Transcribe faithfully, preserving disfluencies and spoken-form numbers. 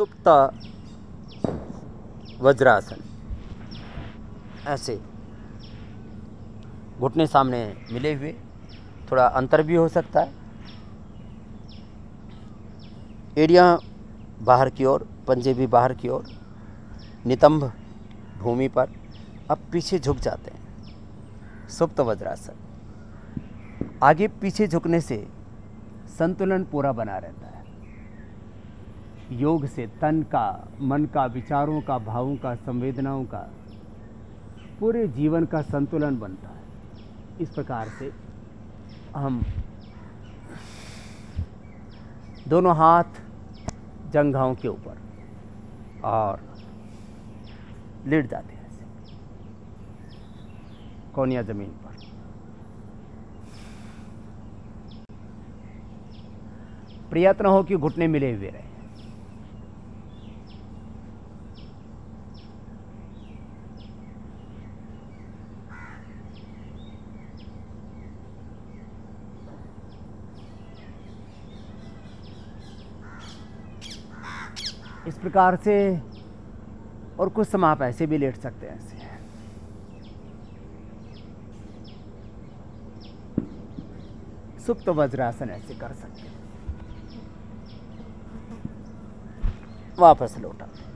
सुप्त वज्रासन। ऐसे घुटने सामने मिले हुए, थोड़ा अंतर भी हो सकता है, एड़ियाँ बाहर की ओर, पंजे भी बाहर की ओर, नितंभ भूमि पर। अब पीछे झुक जाते हैं सुप्त वज्रासन। आगे पीछे झुकने से संतुलन पूरा बना रहता है। योग से तन का, मन का, विचारों का, भावों का, संवेदनाओं का, पूरे जीवन का संतुलन बनता है। इस प्रकार से हम दोनों हाथ जंघाओं के ऊपर और लेट जाते हैं, कोनिया जमीन पर। प्रयत्न हो कि घुटने मिले हुए रहे। इस प्रकार से और कुछ समय आप ऐसे भी लेट सकते हैं। ऐसे सुप्त वज्रासन ऐसे कर सकते हैं। वापस लौटा।